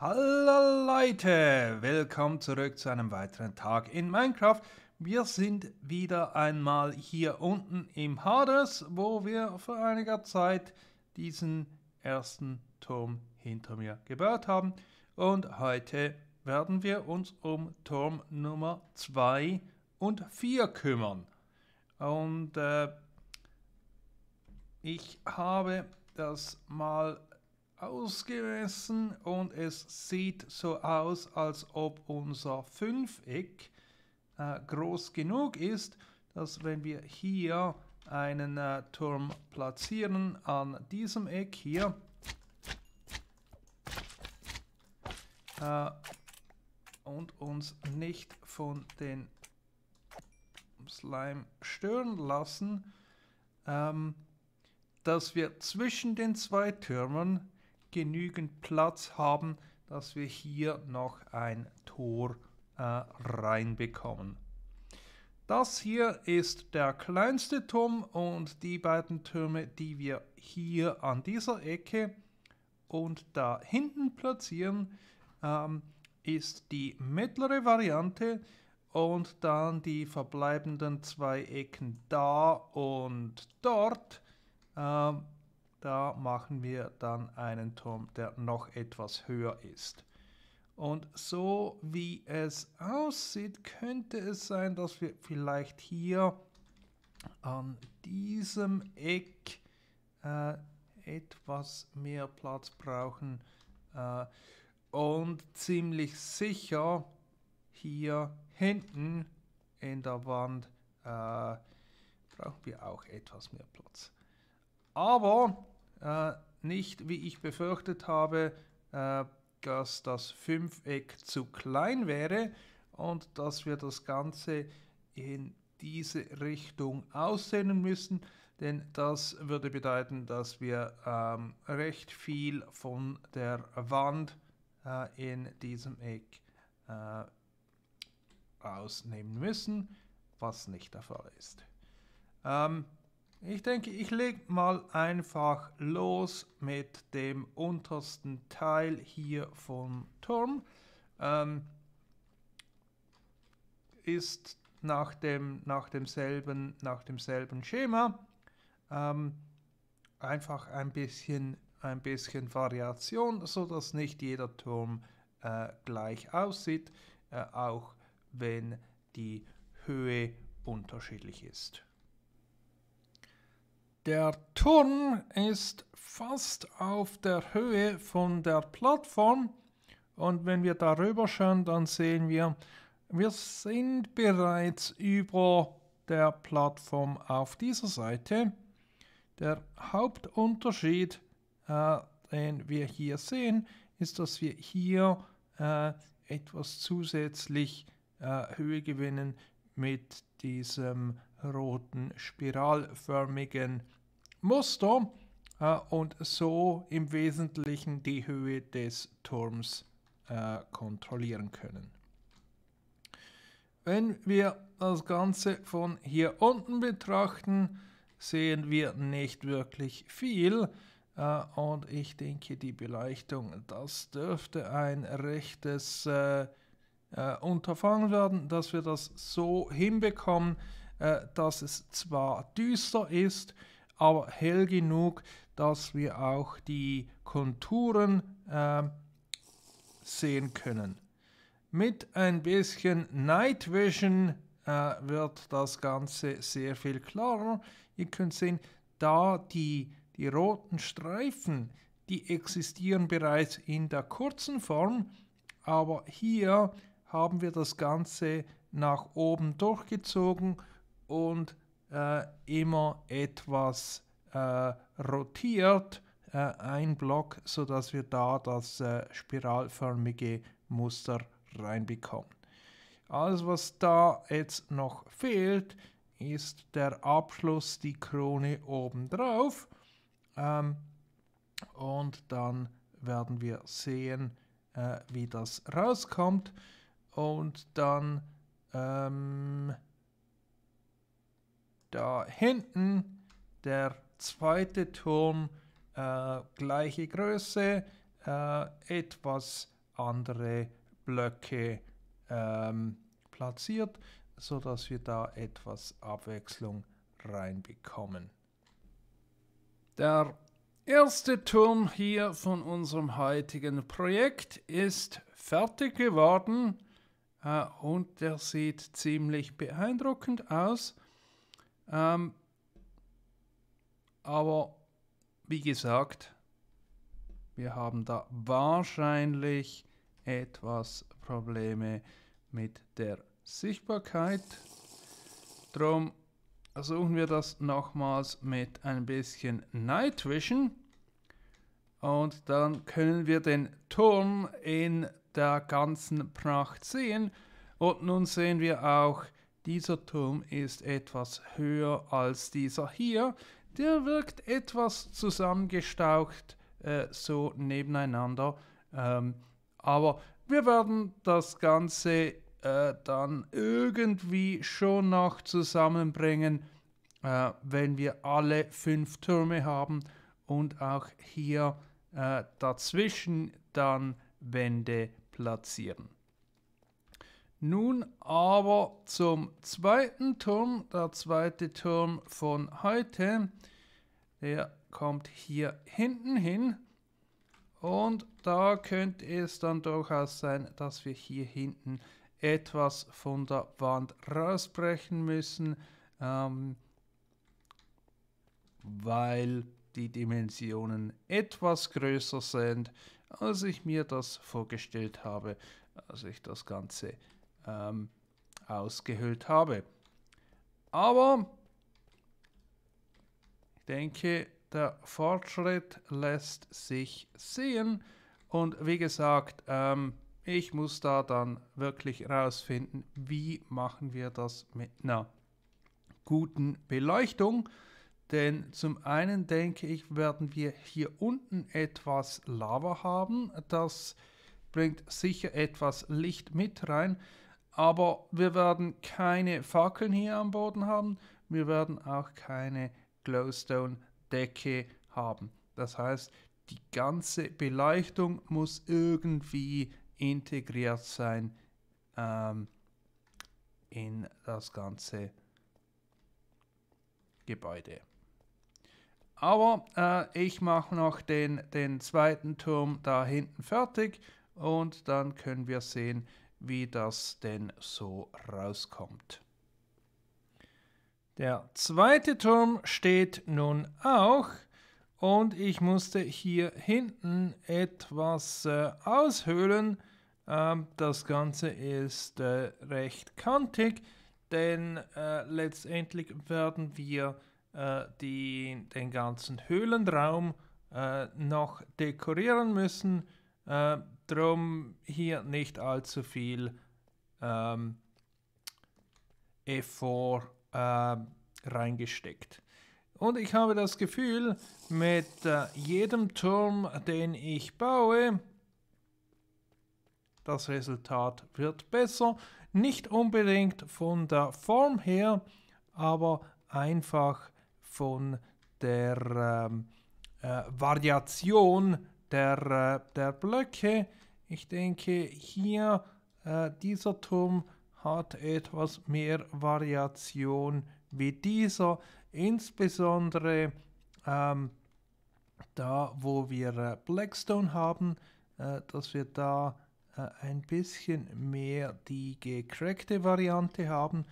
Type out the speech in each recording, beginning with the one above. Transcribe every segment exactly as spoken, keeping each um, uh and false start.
Hallo Leute, willkommen zurück zu einem weiteren Tag in Minecraft. Wir sind wieder einmal hier unten im Hades, wo wir vor einiger Zeit diesen ersten Turm hinter mir gebaut haben. Und heute werden wir uns um Turm Nummer zwei und vier kümmern. Und äh, ich habe das mal ausgemessen und es sieht so aus, als ob unser Fünfeck äh, groß genug ist, dass wenn wir hier einen äh, Turm platzieren an diesem Eck hier, äh, und uns nicht von den Slime stören lassen, ähm, dass wir zwischen den zwei Türmen genügend Platz haben, dass wir hier noch ein Tor äh, reinbekommen. Das hier ist der kleinste Turm und die beiden Türme, die wir hier an dieser Ecke und da hinten platzieren, ähm, ist die mittlere Variante und dann die verbleibenden zwei Ecken da und dort. Ähm, da machen wir dann einen Turm, der noch etwas höher ist. Und so wie es aussieht, könnte es sein, dass wir vielleicht hier an diesem Eck äh, etwas mehr Platz brauchen äh, und ziemlich sicher hier hinten in der Wand äh, brauchen wir auch etwas mehr Platz. Aber äh, nicht, wie ich befürchtet habe, äh, dass das Fünfeck zu klein wäre und dass wir das Ganze in diese Richtung ausdehnen müssen, denn das würde bedeuten, dass wir ähm, recht viel von der Wand äh, in diesem Eck äh, rausnehmen müssen, was nicht der Fall ist. Ähm, Ich denke, ich lege mal einfach los mit dem untersten Teil hier vom Turm. Ähm, ist nach, dem, nach, demselben, nach demselben Schema. Ähm, einfach ein bisschen, ein bisschen Variation, sodass nicht jeder Turm äh, gleich aussieht, äh, auch wenn die Höhe unterschiedlich ist. Der Turm ist fast auf der Höhe von der Plattform und wenn wir darüber schauen, dann sehen wir, wir sind bereits über der Plattform auf dieser Seite. Der Hauptunterschied, äh, den wir hier sehen, ist, dass wir hier äh, etwas zusätzlich äh, Höhe gewinnen mit diesem roten spiralförmigen Muster äh, und so im Wesentlichen die Höhe des Turms äh, kontrollieren können. Wenn wir das Ganze von hier unten betrachten, sehen wir nicht wirklich viel äh, und ich denke, die Beleuchtung, das dürfte ein rechtes äh, äh, Unterfangen werden, dass wir das so hinbekommen, dass es zwar düster ist, aber hell genug, dass wir auch die Konturen äh, sehen können. Mit ein bisschen Night Vision äh, wird das Ganze sehr viel klarer. Ihr könnt sehen, da die, die roten Streifen, die existieren bereits in der kurzen Form, aber hier haben wir das Ganze nach oben durchgezogen und äh, immer etwas äh, rotiert, äh, ein Block, sodass wir da das äh, spiralförmige Muster reinbekommen. Alles, was da jetzt noch fehlt, ist der Abschluss, die Krone obendrauf. Ähm, und dann werden wir sehen, äh, wie das rauskommt. Und dann ähm, da hinten der zweite Turm, äh, gleiche Größe, äh, etwas andere Blöcke ähm, platziert, sodass wir da etwas Abwechslung reinbekommen. Der erste Turm hier von unserem heutigen Projekt ist fertig geworden äh, und der sieht ziemlich beeindruckend aus. Ähm, aber wie gesagt, wir haben da wahrscheinlich etwas Probleme mit der Sichtbarkeit. Drum versuchen wir das nochmals mit ein bisschen Night Vision. Und dann können wir den Turm in der ganzen Pracht sehen. Und nun sehen wir auch, dieser Turm ist etwas höher als dieser hier. Der wirkt etwas zusammengestaucht, äh, so nebeneinander. Ähm, aber wir werden das Ganze äh, dann irgendwie schon noch zusammenbringen, äh, wenn wir alle fünf Türme haben und auch hier äh, dazwischen dann Wände platzieren. Nun aber zum zweiten Turm. Der zweite Turm von heute, der kommt hier hinten hin. Und da könnte es dann durchaus sein, dass wir hier hinten etwas von der Wand rausbrechen müssen, ähm, weil die Dimensionen etwas größer sind, als ich mir das vorgestellt habe, als ich das Ganze Ähm, ausgehöhlt habe. Aber ich denke, der Fortschritt lässt sich sehen. Und wie gesagt, ähm, ich muss da dann wirklich rausfinden, wie machen wir das mit einer guten Beleuchtung. Denn zum einen denke ich, werden wir hier unten etwas Lava haben. Das bringt sicher etwas Licht mit rein. Aber wir werden keine Fackeln hier am Boden haben. Wir werden auch keine Glowstone-Decke haben. Das heißt, die ganze Beleuchtung muss irgendwie integriert sein ähm, in das ganze Gebäude. Aber äh, ich mache noch den, den zweiten Turm da hinten fertig und dann können wir sehen, wie das denn so rauskommt. Der zweite Turm steht nun auch und ich musste hier hinten etwas äh, aushöhlen. Ähm, das Ganze ist äh, recht kantig, denn äh, letztendlich werden wir äh, die, den ganzen Höhlenraum äh, noch dekorieren müssen. Äh, Drum hier nicht allzu viel ähm, Effort äh, reingesteckt. Und ich habe das Gefühl, mit äh, jedem Turm, den ich baue, das Resultat wird besser. Nicht unbedingt von der Form her, aber einfach von der ähm, äh, Variation Der, der Blöcke. Ich denke, hier äh, dieser Turm hat etwas mehr Variation wie dieser, insbesondere ähm, da, wo wir äh, Blackstone haben, äh, dass wir da äh, ein bisschen mehr die gecrackte Variante haben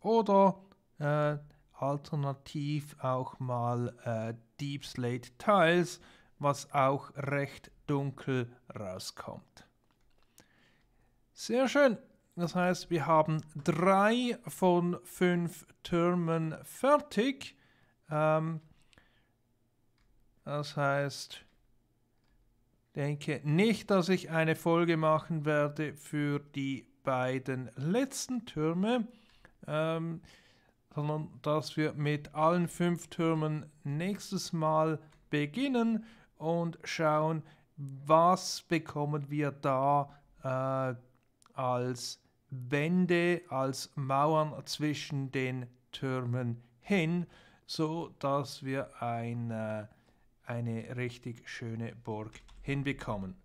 oder äh, alternativ auch mal äh, Deep Slate Tiles, was auch recht dunkel rauskommt. Sehr schön. Das heißt, wir haben drei von fünf Türmen fertig. Ähm, das heißt, denke nicht, dass ich eine Folge machen werde für die beiden letzten Türme, ähm, sondern dass wir mit allen fünf Türmen nächstes Mal beginnen und schauen, was bekommen wir da äh, als Wände, als Mauern zwischen den Türmen hin, so dass wir eine, eine richtig schöne Burg hinbekommen.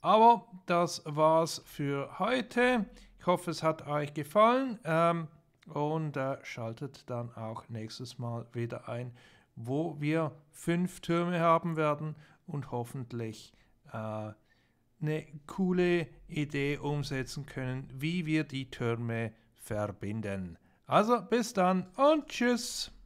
Aber das war's für heute. Ich hoffe, es hat euch gefallen. Ähm, und äh, schaltet dann auch nächstes Mal wieder ein, wo wir fünf Türme haben werden und hoffentlich äh, eine coole Idee umsetzen können, wie wir die Türme verbinden. Also bis dann und tschüss!